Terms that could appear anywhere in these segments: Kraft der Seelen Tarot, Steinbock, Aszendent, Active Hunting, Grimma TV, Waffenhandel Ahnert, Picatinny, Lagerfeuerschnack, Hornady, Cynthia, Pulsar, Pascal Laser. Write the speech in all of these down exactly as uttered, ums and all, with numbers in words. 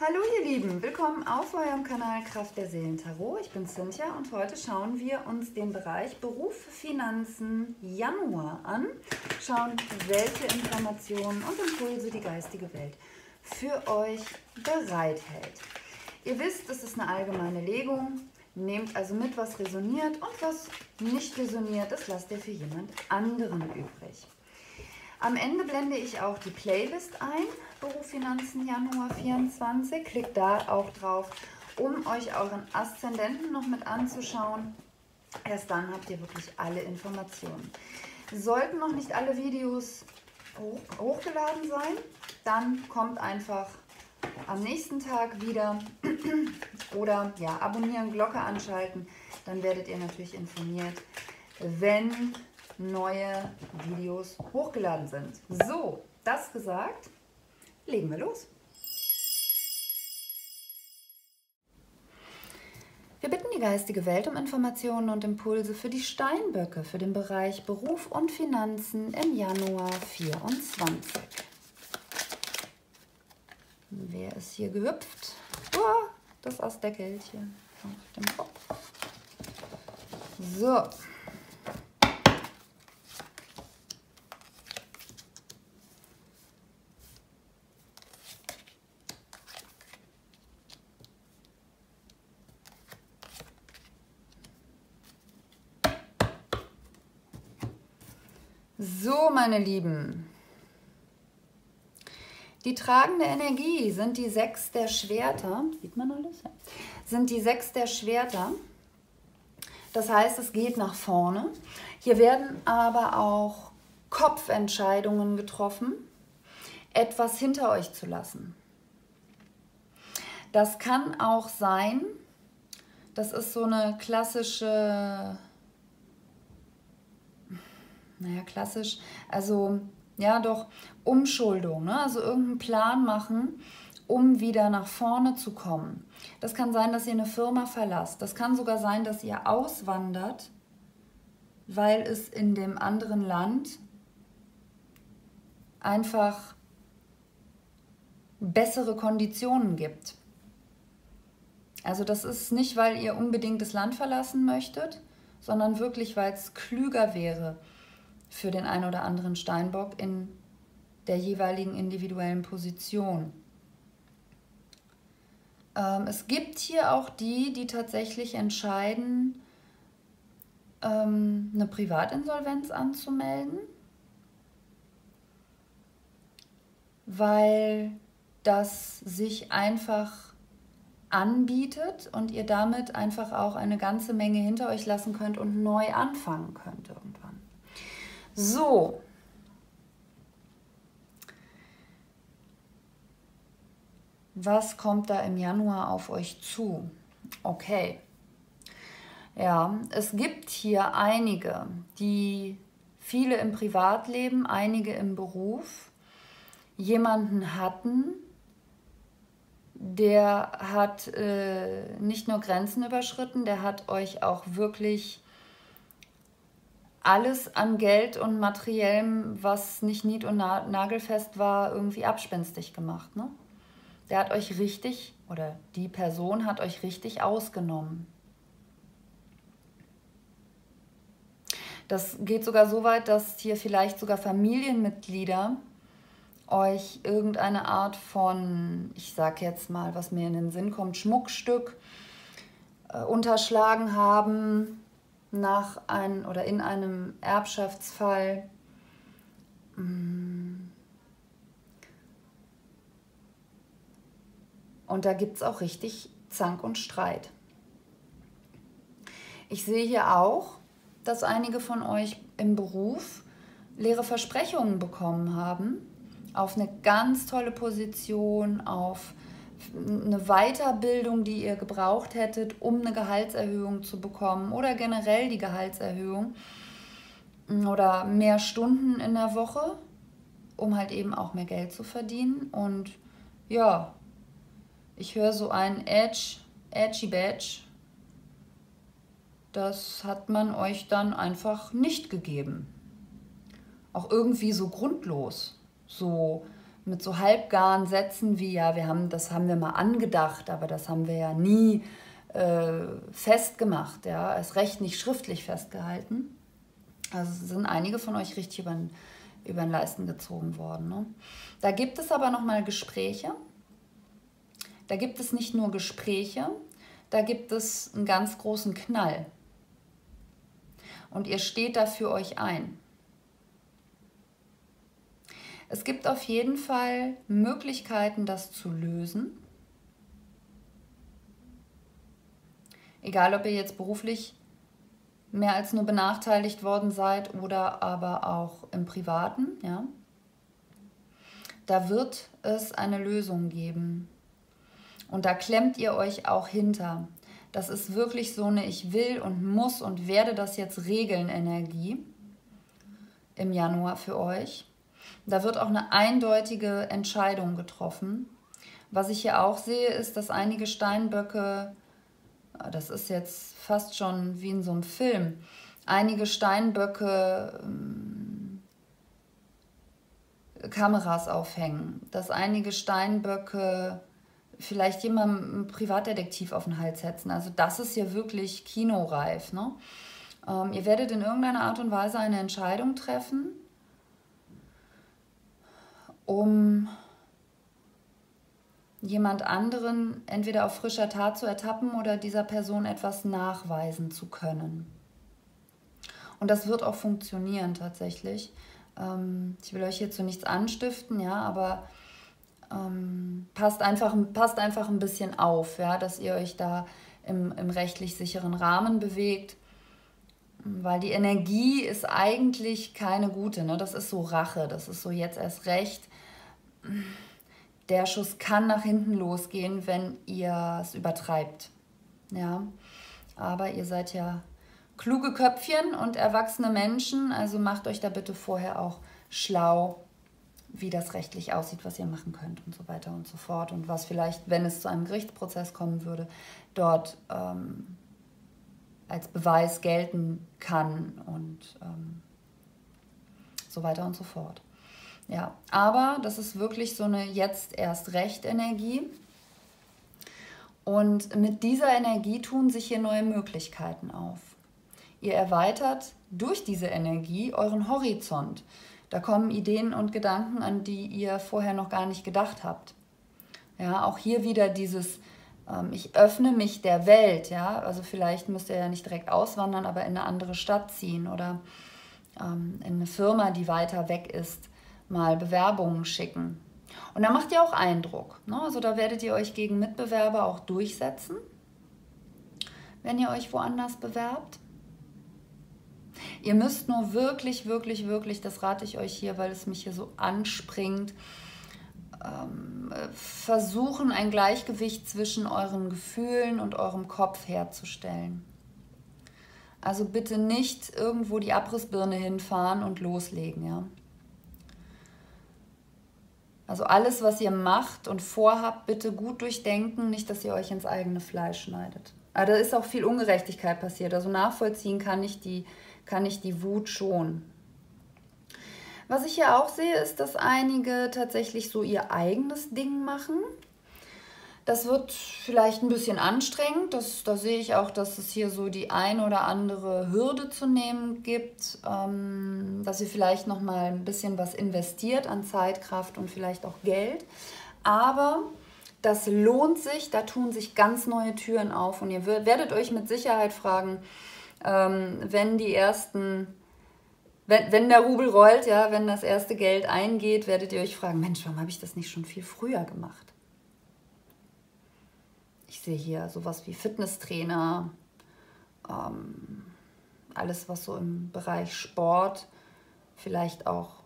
Hallo ihr Lieben, willkommen auf eurem Kanal Kraft der Seelen Tarot. Ich bin Cynthia und heute schauen wir uns den Bereich Beruf, Finanzen, Januar an. Schauen, welche Informationen und Impulse die geistige Welt für euch bereithält. Ihr wisst, es ist eine allgemeine Legung. Nehmt also mit, was resoniert und was nicht resoniert, das lasst ihr für jemand anderen übrig. Am Ende blende ich auch die Playlist ein, Beruf Finanzen Januar vierundzwanzig. Klickt da auch drauf, um euch euren Aszendenten noch mit anzuschauen. Erst dann habt ihr wirklich alle Informationen. Sollten noch nicht alle Videos hoch, hochgeladen sein, dann kommt einfach am nächsten Tag wieder oder ja, abonnieren, Glocke anschalten. Dann werdet ihr natürlich informiert, wenn neue Videos hochgeladen sind. So, das gesagt, legen wir los. Wir bitten die geistige Welt um Informationen und Impulse für die Steinböcke, für den Bereich Beruf und Finanzen im Januar vierundzwanzig. Wer ist hier gehüpft? Oh, das Astdeckelchen auf dem Kopf. So. So, meine Lieben, die tragende Energie sind die sechs der Schwerter, sieht man alles? Ja. Sind die sechs der Schwerter, das heißt, es geht nach vorne. Hier werden aber auch Kopfentscheidungen getroffen, etwas hinter euch zu lassen. Das kann auch sein, das ist so eine klassische... Naja, klassisch, also ja doch, Umschuldung, ne? Also irgendeinen Plan machen, um wieder nach vorne zu kommen. Das kann sein, dass ihr eine Firma verlasst. Das kann sogar sein, dass ihr auswandert, weil es in dem anderen Land einfach bessere Konditionen gibt. Also das ist nicht, weil ihr unbedingt das Land verlassen möchtet, sondern wirklich, weil es klüger wäre, für den einen oder anderen Steinbock in der jeweiligen individuellen Position. Ähm, es gibt hier auch die, die tatsächlich entscheiden, ähm, eine Privatinsolvenz anzumelden, weil das sich einfach anbietet und ihr damit einfach auch eine ganze Menge hinter euch lassen könnt und neu anfangen könnt irgendwann. So, was kommt da im Januar auf euch zu? Okay, ja, es gibt hier einige, die viele im Privatleben, einige im Beruf, jemanden hatten, der hat äh, nicht nur Grenzen überschritten, der hat euch auch wirklich alles an Geld und Materiellem, was nicht nied- und nagelfest war, irgendwie abspenstig gemacht. Ne? Der hat euch richtig, oder die Person hat euch richtig ausgenommen. Das geht sogar so weit, dass hier vielleicht sogar Familienmitglieder euch irgendeine Art von, ich sag jetzt mal, was mir in den Sinn kommt, Schmuckstück äh, unterschlagen haben, nach einem oder in einem Erbschaftsfall, und da gibt es auch richtig Zank und Streit. Ich sehe hier auch, dass einige von euch im Beruf leere Versprechungen bekommen haben, auf eine ganz tolle Position, auf eine Weiterbildung, die ihr gebraucht hättet, um eine Gehaltserhöhung zu bekommen oder generell die Gehaltserhöhung oder mehr Stunden in der Woche, um halt eben auch mehr Geld zu verdienen. Und ja, ich höre so ein Edge, Edgy Badge, das hat man euch dann einfach nicht gegeben. Auch irgendwie so grundlos, so mit so halbgaren Sätzen wie, ja, wir haben, das haben wir mal angedacht, aber das haben wir ja nie äh, festgemacht, ja, erst recht nicht schriftlich festgehalten. Also sind einige von euch richtig über den, über den Leisten gezogen worden, ne? Da gibt es aber nochmal Gespräche. Da gibt es nicht nur Gespräche, da gibt es einen ganz großen Knall. Und ihr steht da für euch ein. Es gibt auf jeden Fall Möglichkeiten, das zu lösen. Egal, ob ihr jetzt beruflich mehr als nur benachteiligt worden seid oder aber auch im Privaten, ja. Da wird es eine Lösung geben. Und da klemmt ihr euch auch hinter. Das ist wirklich so eine Ich will und muss und werde das jetzt regeln Energie im Januar für euch. Da wird auch eine eindeutige Entscheidung getroffen. Was ich hier auch sehe, ist, dass einige Steinböcke, das ist jetzt fast schon wie in so einem Film, einige Steinböcke ähm, Kameras aufhängen, dass einige Steinböcke vielleicht jemandem einen Privatdetektiv auf den Hals hetzen. Also das ist hier wirklich kinoreif, ne? Ähm, ihr werdet in irgendeiner Art und Weise eine Entscheidung treffen, um jemand anderen entweder auf frischer Tat zu ertappen oder dieser Person etwas nachweisen zu können. Und das wird auch funktionieren tatsächlich. Ähm, ich will euch hierzu nichts anstiften, ja, aber ähm, passt einfach, passt einfach ein bisschen auf, ja, dass ihr euch da im, im rechtlich sicheren Rahmen bewegt, weil die Energie ist eigentlich keine gute, ne? Das ist so Rache, das ist so jetzt erst recht. Der Schuss kann nach hinten losgehen, wenn ihr es übertreibt. Ja? Aber ihr seid ja kluge Köpfchen und erwachsene Menschen, also macht euch da bitte vorher auch schlau, wie das rechtlich aussieht, was ihr machen könnt und so weiter und so fort. Und was vielleicht, wenn es zu einem Gerichtsprozess kommen würde, dort ähm, als Beweis gelten kann und ähm, so weiter und so fort. Ja, aber das ist wirklich so eine jetzt erst recht Energie. Und mit dieser Energie tun sich hier neue Möglichkeiten auf. Ihr erweitert durch diese Energie euren Horizont. Da kommen Ideen und Gedanken, an die ihr vorher noch gar nicht gedacht habt. Ja, auch hier wieder dieses ähm, ich öffne mich der Welt, ja, also vielleicht müsst ihr ja nicht direkt auswandern, aber in eine andere Stadt ziehen oder ähm, in eine Firma, die weiter weg ist, mal Bewerbungen schicken. Und da macht ihr auch Eindruck, ne? Also da werdet ihr euch gegen Mitbewerber auch durchsetzen, wenn ihr euch woanders bewerbt. Ihr müsst nur wirklich, wirklich, wirklich, das rate ich euch hier, weil es mich hier so anspringt, ähm, versuchen, ein Gleichgewicht zwischen euren Gefühlen und eurem Kopf herzustellen. Also bitte nicht irgendwo die Abrissbirne hinfahren und loslegen, ja. Also alles, was ihr macht und vorhabt, bitte gut durchdenken, nicht, dass ihr euch ins eigene Fleisch schneidet. Aber da ist auch viel Ungerechtigkeit passiert, also nachvollziehen kann ich die, kann ich die Wut schon. Was ich hier auch sehe, ist, dass einige tatsächlich so ihr eigenes Ding machen. Das wird vielleicht ein bisschen anstrengend, das, da sehe ich auch, dass es hier so die ein oder andere Hürde zu nehmen gibt, ähm, dass ihr vielleicht nochmal ein bisschen was investiert an Zeit, Kraft und vielleicht auch Geld, aber das lohnt sich, da tun sich ganz neue Türen auf und ihr werdet euch mit Sicherheit fragen, ähm, wenn die ersten, wenn, wenn der Rubel rollt, ja, wenn das erste Geld eingeht, werdet ihr euch fragen, Mensch, warum habe ich das nicht schon viel früher gemacht? Ich sehe hier sowas wie Fitnesstrainer, ähm, alles was so im Bereich Sport, vielleicht auch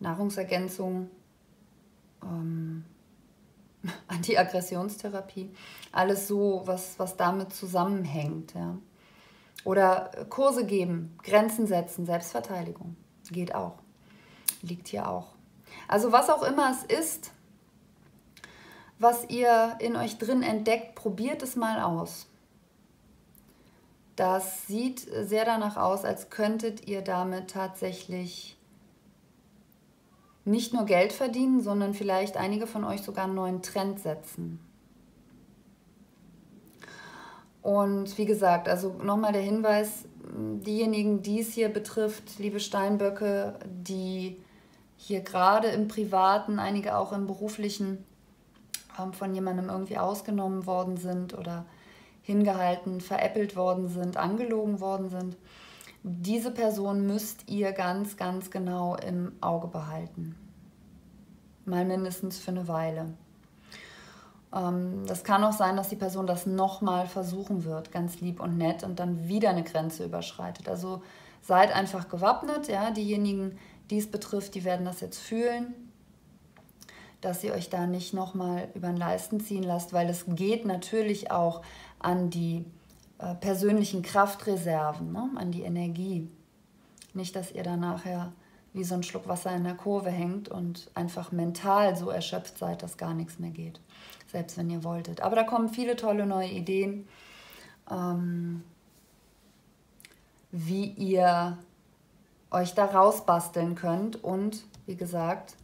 Nahrungsergänzung, ähm, Antiaggressionstherapie, alles so, was, was damit zusammenhängt. Ja. Oder Kurse geben, Grenzen setzen, Selbstverteidigung, geht auch, liegt hier auch. Also was auch immer es ist, was ihr in euch drin entdeckt, probiert es mal aus. Das sieht sehr danach aus, als könntet ihr damit tatsächlich nicht nur Geld verdienen, sondern vielleicht einige von euch sogar einen neuen Trend setzen. Und wie gesagt, also nochmal der Hinweis, diejenigen, die es hier betrifft, liebe Steinböcke, die hier gerade im Privaten, einige auch im Beruflichen, von jemandem irgendwie ausgenommen worden sind oder hingehalten, veräppelt worden sind, angelogen worden sind, diese Person müsst ihr ganz, ganz genau im Auge behalten. Mal mindestens für eine Weile. Das kann auch sein, dass die Person das nochmal versuchen wird, ganz lieb und nett, und dann wieder eine Grenze überschreitet. Also seid einfach gewappnet, ja? Diejenigen, die es betrifft, die werden das jetzt fühlen, dass ihr euch da nicht nochmal über den Leisten ziehen lasst, weil es geht natürlich auch an die äh, persönlichen Kraftreserven, ne? An die Energie. Nicht, dass ihr da nachher wie so ein Schluck Wasser in der Kurve hängt und einfach mental so erschöpft seid, dass gar nichts mehr geht. Selbst wenn ihr wolltet. Aber da kommen viele tolle neue Ideen, ähm, wie ihr euch da rausbasteln könnt und, wie gesagt,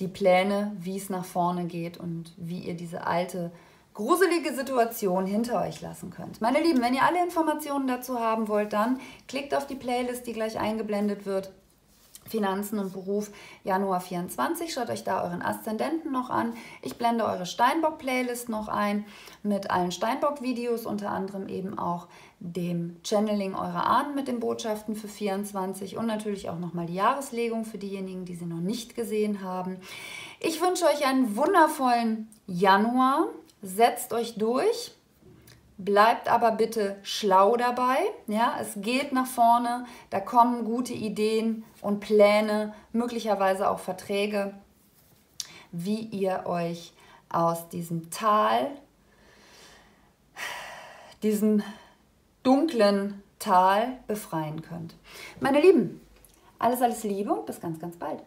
die Pläne, wie es nach vorne geht und wie ihr diese alte, gruselige Situation hinter euch lassen könnt. Meine Lieben, wenn ihr alle Informationen dazu haben wollt, dann klickt auf die Playlist, die gleich eingeblendet wird. Finanzen und Beruf Januar vierundzwanzig. Schaut euch da euren Aszendenten noch an. Ich blende eure Steinbock-Playlist noch ein mit allen Steinbock-Videos, unter anderem eben auch dem Channeling eurer Ahnen mit den Botschaften für vierundzwanzig und natürlich auch nochmal die Jahreslegung für diejenigen, die sie noch nicht gesehen haben. Ich wünsche euch einen wundervollen Januar. Setzt euch durch. Bleibt aber bitte schlau dabei, ja, es geht nach vorne, da kommen gute Ideen und Pläne, möglicherweise auch Verträge, wie ihr euch aus diesem Tal, diesem dunklen Tal befreien könnt. Meine Lieben, alles, alles Liebe und bis ganz, ganz bald.